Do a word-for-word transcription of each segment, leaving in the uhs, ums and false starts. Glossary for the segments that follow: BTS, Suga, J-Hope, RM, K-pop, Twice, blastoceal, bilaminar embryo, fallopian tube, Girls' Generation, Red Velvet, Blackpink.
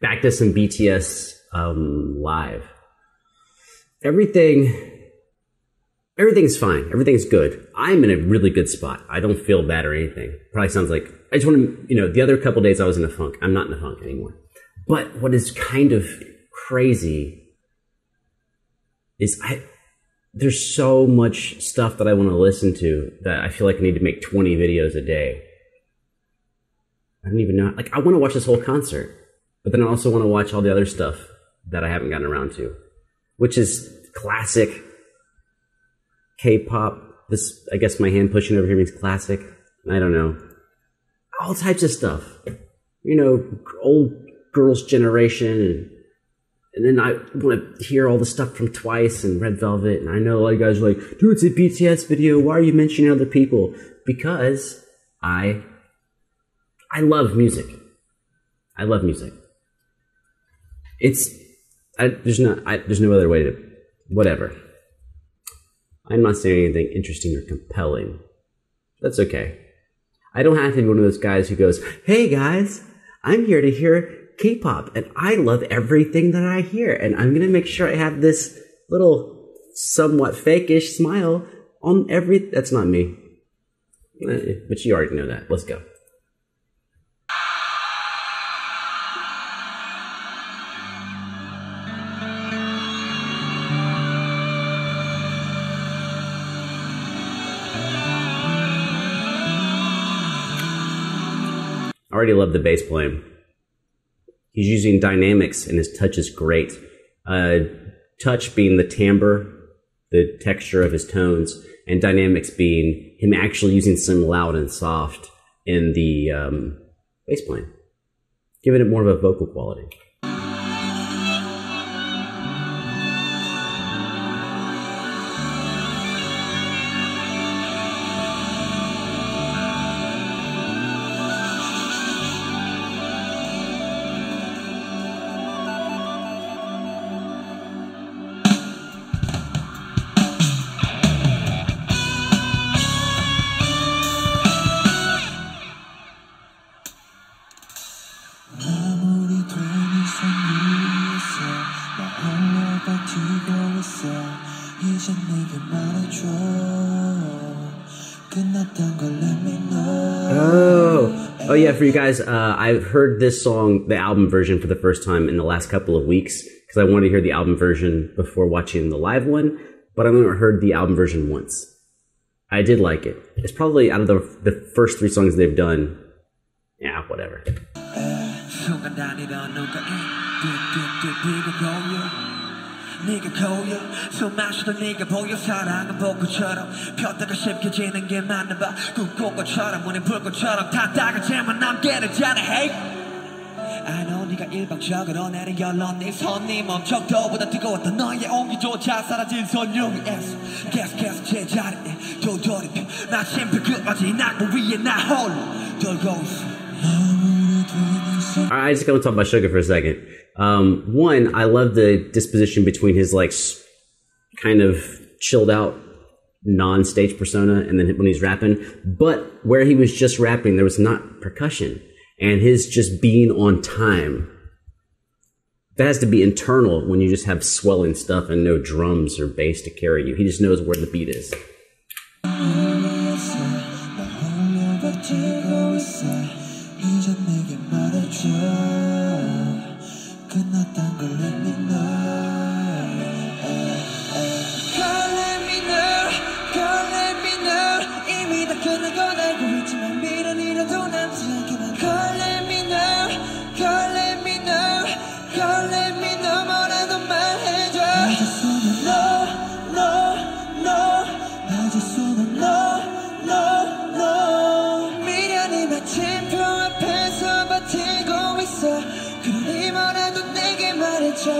back to some B T S um, live. Everything, everything's fine. Everything's good. I'm in a really good spot. I don't feel bad or anything. Probably sounds like, I just want to, you know, the other couple days I was in a funk. I'm not in a funk anymore. But what is kind of crazy is I, there's so much stuff that I want to listen to that I feel like I need to make twenty videos a day. I don't even know. Like, I want to watch this whole concert, but then I also want to watch all the other stuff that I haven't gotten around to, which is classic K-pop. This, I guess my hand pushing over here means classic. I don't know. All types of stuff. You know, old Girls' Generation and And then I want to hear all the stuff from Twice and Red Velvet. And I know a lot of guys are like, dude, it's a B T S video. Why are you mentioning other people? Because I, I love music. I love music. It's, I, there's not, I, there's no other way to, whatever. I'm not saying anything interesting or compelling. That's okay. I don't have to be one of those guys who goes, hey guys, I'm here to hear K-pop, and I love everything that I hear, and I'm gonna make sure I have this little somewhat fake-ish smile on every... That's not me. But you already know that. Let's go. I already love the bass playing. He's using dynamics, and his touch is great. Uh, touch being the timbre, the texture of his tones, and dynamics being him actually using some loud and soft in the um, bass playing, giving it more of a vocal quality. Oh yeah, for you guys, uh, I've heard this song, the album version, for the first time in the last couple of weeks because I wanted to hear the album version before watching the live one, but I've only heard the album version once. I did like it. It's probably out of the, the first three songs they've done. Yeah, whatever. I just gotta talk about Suga for a second. Um, one, I love the disposition between his like kind of chilled out non-stage persona and then when he's rapping, but where he was just rapping, there was not percussion, and his just being on time. That has to be internal when you just have swelling stuff and no drums or bass to carry you. He just knows where the beat is. 말했죠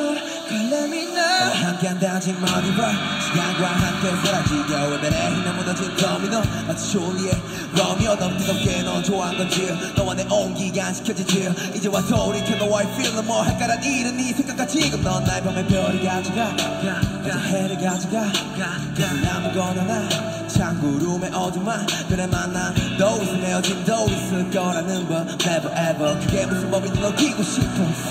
걸음이 나 함께한 다진 머리와 시간과 함께 사라지려 외면해 힘에 묻어진 더미노 마치 졸리에 러미어 넌 뜨겁게 넌 좋아한 건지 너와 내 온기가 시켜지지 이제 와서 우리 켜 너와의 feel은 뭐 할까란 일은 네 생각까지 지금 넌 나의 밤의 별을 가져가 어제 해를 가져가 계속 남은 건 하나 창구름의 어둠만 그래 만나 너 웃음 헤어짐도 있을 거라는 법 Never ever 그게 무슨 법인지 넘기고 싶었어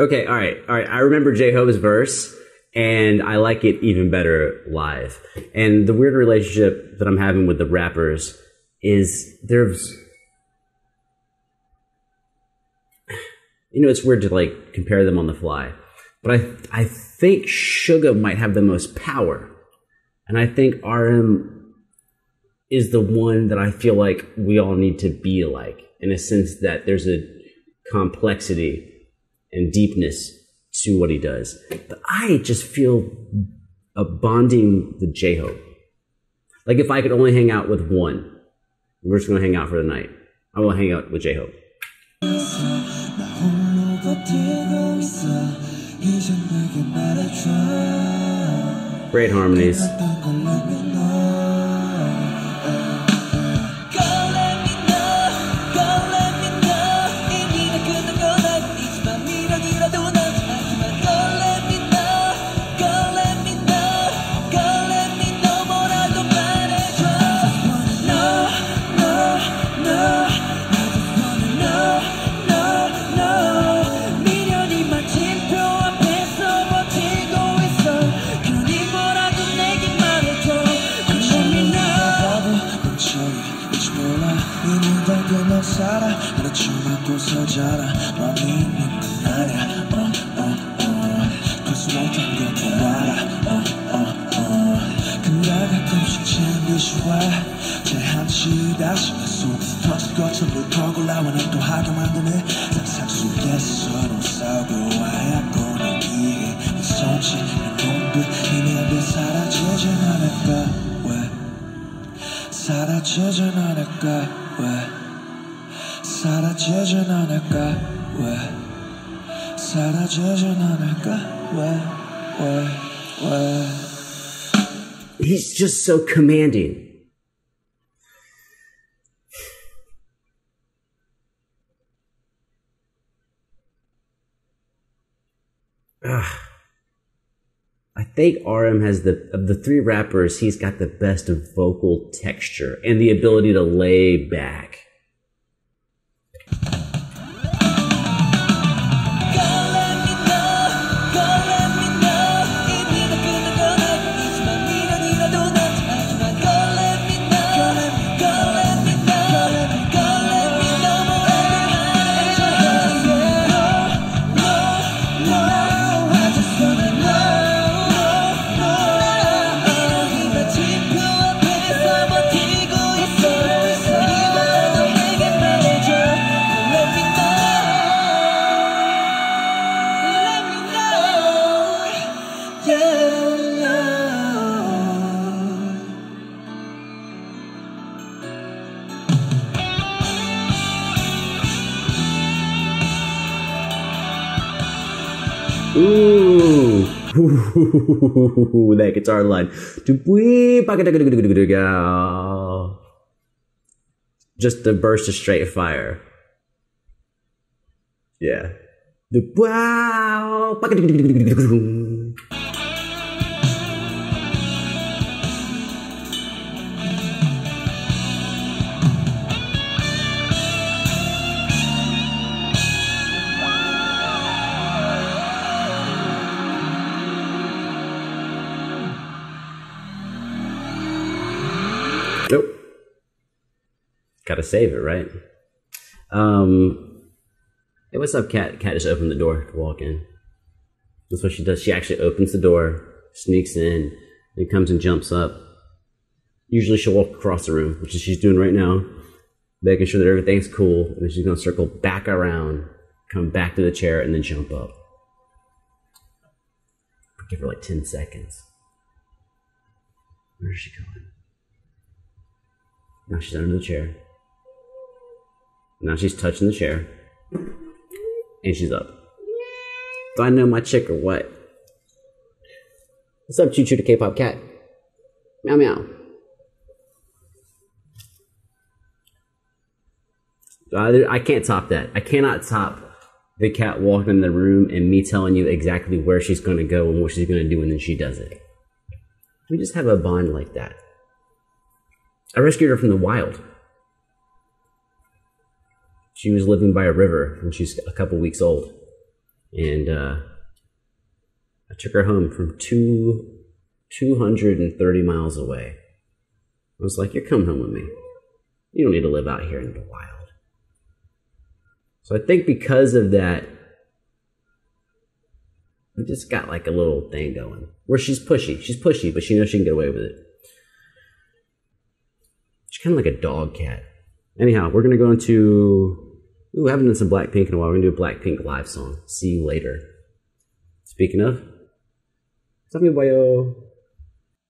Okay, all right, all right. I remember J-Hope's verse, and I like it even better live. And the weird relationship that I'm having with the rappers is there's, you know, it's weird to like compare them on the fly, but I I think Suga might have the most power, and I think R M is the one that I feel like we all need to be like, in a sense that there's a complexity and deepness to what he does. But I just feel a bonding with J-Hope. Like if I could only hang out with one, we're just gonna hang out for the night. I'm gonna hang out with J-Hope. Great harmonies. He's just so commanding. Ugh. I think R M has the, of the three rappers, he's got the best vocal texture and the ability to lay back. Ooh, ooh, that guitar line. Just a burst of straight fire. Yeah. Wow. Gotta save it, right? Um, hey, what's up, Kat? Kat just opened the door to walk in. That's what she does. She actually opens the door, sneaks in, and comes and jumps up. Usually she'll walk across the room, which is she's doing right now, making sure that everything's cool, and then she's gonna circle back around, come back to the chair, and then jump up. Give her like ten seconds. Where is she going? Now she's under the chair. Now she's touching the chair. And she's up. Do I know my chick or what? What's up, Choo Choo the K-pop cat? Meow meow. Uh, I can't top that. I cannot top the cat walking in the room and me telling you exactly where she's going to go and what she's going to do, and then she does it. We just have a bond like that. I rescued her from the wild. She was living by a river, and she's a couple weeks old. And uh, I took her home from two, two hundred thirty miles away. I was like, you're coming home with me. You don't need to live out here in the wild. So I think because of that, we just got like a little thing going where she's pushy. She's pushy, but she knows she can get away with it. She's kind of like a dog cat. Anyhow, we're going to go into... Ooh, I haven't done some Blackpink in a while. We're going to do a Blackpink live song. See you later. Speaking of... Samyeongbayo.